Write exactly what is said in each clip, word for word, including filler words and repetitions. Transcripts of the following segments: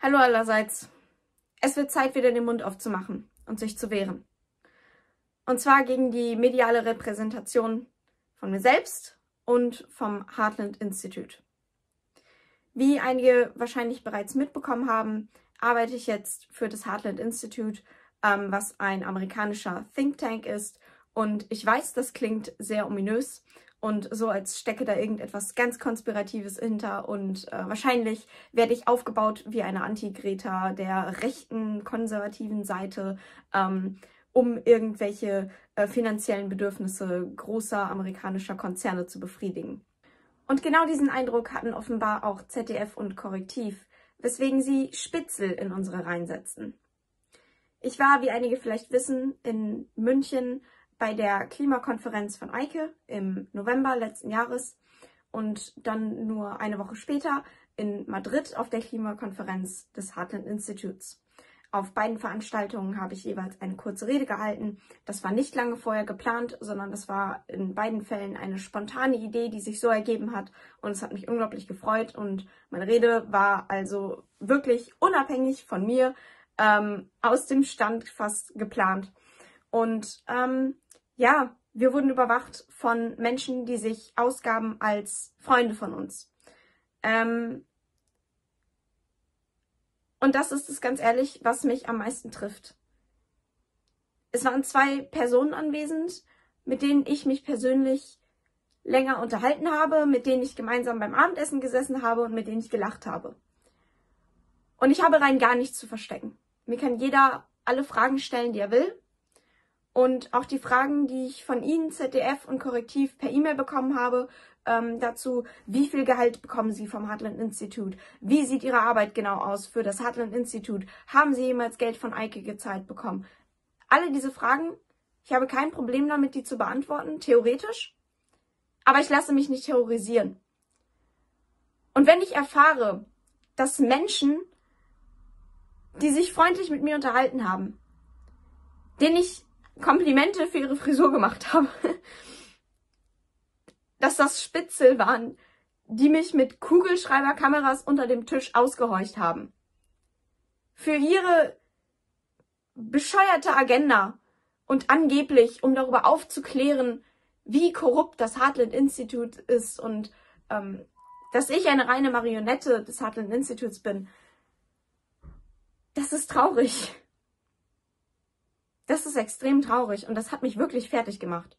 Hallo allerseits. Es wird Zeit, wieder den Mund aufzumachen und sich zu wehren. Und zwar gegen die mediale Repräsentation von mir selbst und vom Heartland Institute. Wie einige wahrscheinlich bereits mitbekommen haben, arbeite ich jetzt für das Heartland Institute, ähm, was ein amerikanischer Think Tank ist. Und ich weiß, das klingt sehr ominös und so, als stecke da irgendetwas ganz Konspiratives hinter, und äh, wahrscheinlich werde ich aufgebaut wie eine Anti-Greta der rechten, konservativen Seite, ähm, um irgendwelche äh, finanziellen Bedürfnisse großer amerikanischer Konzerne zu befriedigen. Und genau diesen Eindruck hatten offenbar auch Z D F und Correctiv, weswegen sie Spitzel in unsere Reihen setzten. Ich war, wie einige vielleicht wissen, in München bei der Klimakonferenz von EIKE im November letzten Jahres und dann nur eine Woche später in Madrid auf der Klimakonferenz des Heartland Institutes. Auf beiden Veranstaltungen habe ich jeweils eine kurze Rede gehalten. Das war nicht lange vorher geplant, sondern das war in beiden Fällen eine spontane Idee, die sich so ergeben hat, und es hat mich unglaublich gefreut, und meine Rede war also wirklich unabhängig von mir, ähm, aus dem Stand fast geplant. Und ähm, ja, wir wurden überwacht von Menschen, die sich ausgaben als Freunde von uns. Ähm, und das ist es ganz ehrlich, was mich am meisten trifft. Es waren zwei Personen anwesend, mit denen ich mich persönlich länger unterhalten habe, mit denen ich gemeinsam beim Abendessen gesessen habe und mit denen ich gelacht habe. Und ich habe rein gar nichts zu verstecken. Mir kann jeder alle Fragen stellen, die er will. Und auch die Fragen, die ich von Ihnen, Z D F und Correctiv, per E-Mail bekommen habe, ähm, dazu, wie viel Gehalt bekommen Sie vom Heartland Institute? Wie sieht Ihre Arbeit genau aus für das Heartland Institute? Haben Sie jemals Geld von EIKE gezahlt bekommen? Alle diese Fragen, ich habe kein Problem damit, die zu beantworten, theoretisch. Aber ich lasse mich nicht terrorisieren. Und wenn ich erfahre, dass Menschen, die sich freundlich mit mir unterhalten haben, denen ich Komplimente für ihre Frisur gemacht habe, dass das Spitzel waren, die mich mit Kugelschreiberkameras unter dem Tisch ausgehorcht haben. Für ihre bescheuerte Agenda und angeblich, um darüber aufzuklären, wie korrupt das Heartland Institute ist und ähm, dass ich eine reine Marionette des Heartland Institutes bin. Das ist traurig. Das ist extrem traurig und das hat mich wirklich fertig gemacht.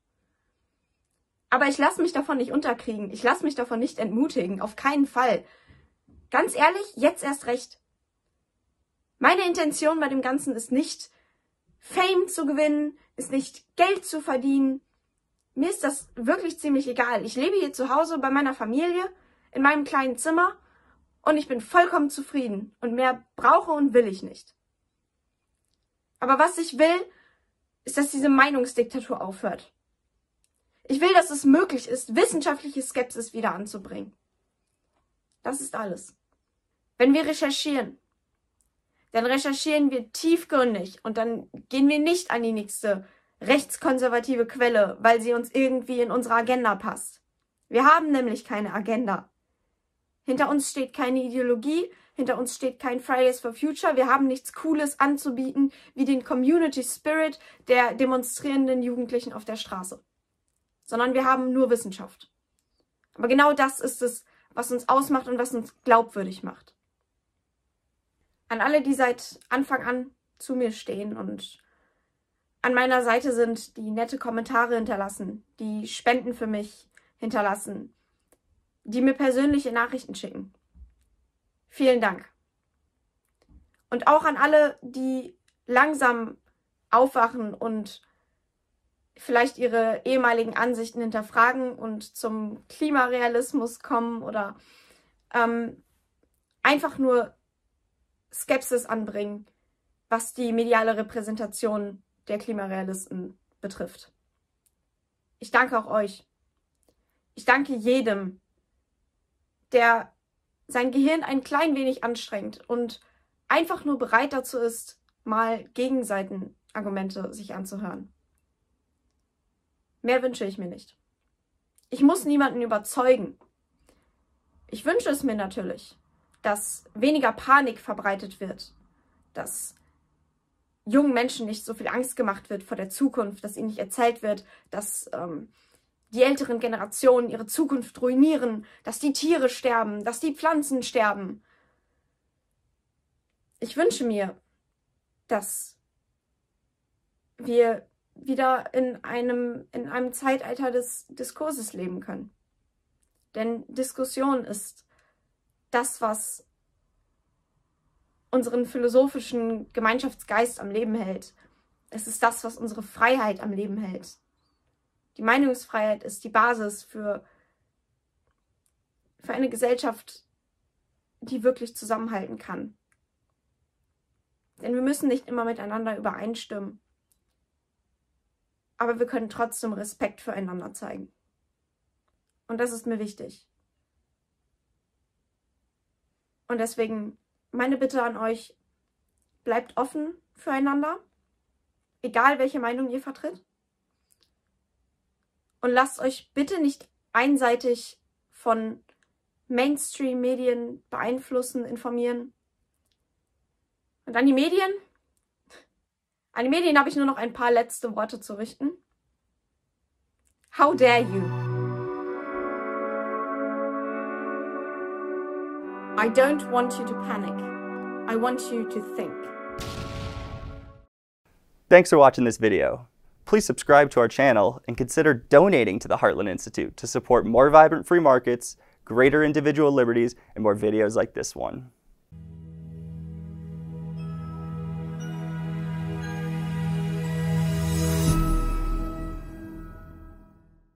Aber ich lasse mich davon nicht unterkriegen. Ich lasse mich davon nicht entmutigen. Auf keinen Fall. Ganz ehrlich, jetzt erst recht. Meine Intention bei dem Ganzen ist nicht, Fame zu gewinnen, ist nicht, Geld zu verdienen. Mir ist das wirklich ziemlich egal. Ich lebe hier zu Hause bei meiner Familie, in meinem kleinen Zimmer, und ich bin vollkommen zufrieden. Und mehr brauche und will ich nicht. Aber was ich will, ist, dass diese Meinungsdiktatur aufhört. Ich will, dass es möglich ist, wissenschaftliche Skepsis wieder anzubringen. Das ist alles. Wenn wir recherchieren, dann recherchieren wir tiefgründig und dann gehen wir nicht an die nächste rechtskonservative Quelle, weil sie uns irgendwie in unsere Agenda passt. Wir haben nämlich keine Agenda. Hinter uns steht keine Ideologie, hinter uns steht kein Fridays for Future. Wir haben nichts Cooles anzubieten wie den Community Spirit der demonstrierenden Jugendlichen auf der Straße. Sondern wir haben nur Wissenschaft. Aber genau das ist es, was uns ausmacht und was uns glaubwürdig macht. An alle, die seit Anfang an zu mir stehen und an meiner Seite sind, die nette Kommentare hinterlassen, die Spenden für mich hinterlassen, die mir persönliche Nachrichten schicken. Vielen Dank. Und auch an alle, die langsam aufwachen und vielleicht ihre ehemaligen Ansichten hinterfragen und zum Klimarealismus kommen oder ähm, einfach nur Skepsis anbringen, was die mediale Repräsentation der Klimarealisten betrifft. Ich danke auch euch. Ich danke jedem, der sein Gehirn ein klein wenig anstrengt und einfach nur bereit dazu ist, mal Gegenseitenargumente sich anzuhören. Mehr wünsche ich mir nicht. Ich muss niemanden überzeugen. Ich wünsche es mir natürlich, dass weniger Panik verbreitet wird, dass jungen Menschen nicht so viel Angst gemacht wird vor der Zukunft, dass ihnen nicht erzählt wird, dass ähm, die älteren Generationen ihre Zukunft ruinieren, dass die Tiere sterben, dass die Pflanzen sterben. Ich wünsche mir, dass wir wieder in einem, in einem Zeitalter des Diskurses leben können. Denn Diskussion ist das, was unseren philosophischen Gemeinschaftsgeist am Leben hält. Es ist das, was unsere Freiheit am Leben hält. Die Meinungsfreiheit ist die Basis für, für eine Gesellschaft, die wirklich zusammenhalten kann. Denn wir müssen nicht immer miteinander übereinstimmen. Aber wir können trotzdem Respekt füreinander zeigen. Und das ist mir wichtig. Und deswegen meine Bitte an euch, bleibt offen füreinander, egal welche Meinung ihr vertritt. Und lasst euch bitte nicht einseitig von Mainstream-Medien beeinflussen, informieren. Und an die Medien? An die Medien habe ich nur noch ein paar letzte Worte zu richten. How dare you? I don't want you to panic. I want you to think. Thanks for watching this video. Please subscribe to our channel and consider donating to the Heartland Institute to support more vibrant free markets, greater individual liberties, and more videos like this one.